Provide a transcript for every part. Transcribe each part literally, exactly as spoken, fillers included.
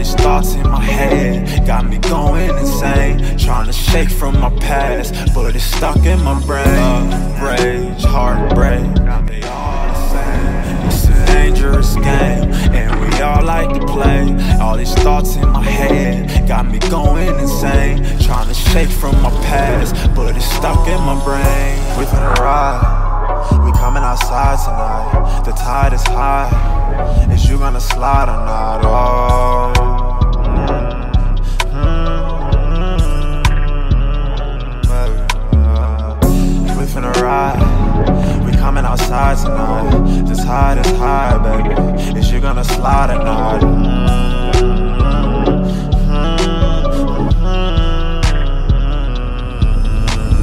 these thoughts in my head got me going insane, trying to shake from my past, but it's stuck in my brain. Love, rage, heartbreak, they all the same. It's a dangerous game, and we all like to play. All these thoughts in my head got me going insane, trying to shake from my past, but it's stuck in my brain. We finna ride, we coming outside tonight. The tide is high. Is you gonna slide or not? Oh, mm-hmm. We finna ride. We coming outside tonight. The tide is high, baby. Is you gonna slide or not? Mm-hmm.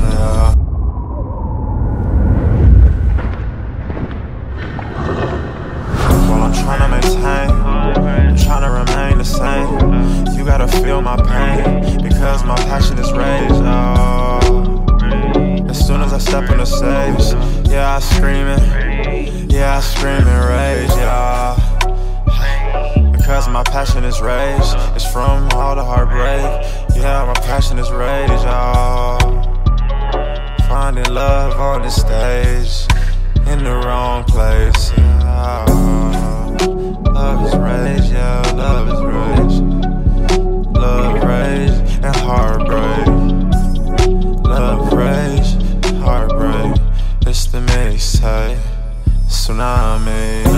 Yeah. Feel my pain, because my passion is rage, oh. As soon as I step on the stage, yeah, I screamin', yeah, I screamin' rage, yeah. Because my passion is rage, it's from all the heartbreak. Yeah, my passion is rage, oh. Finding love on the stage, in the wrong place, yeah. Love is rage, yeah, love is rage. Love, rage, and heartbreak. Love, rage, heartbreak. It's the mixtape, tsunami.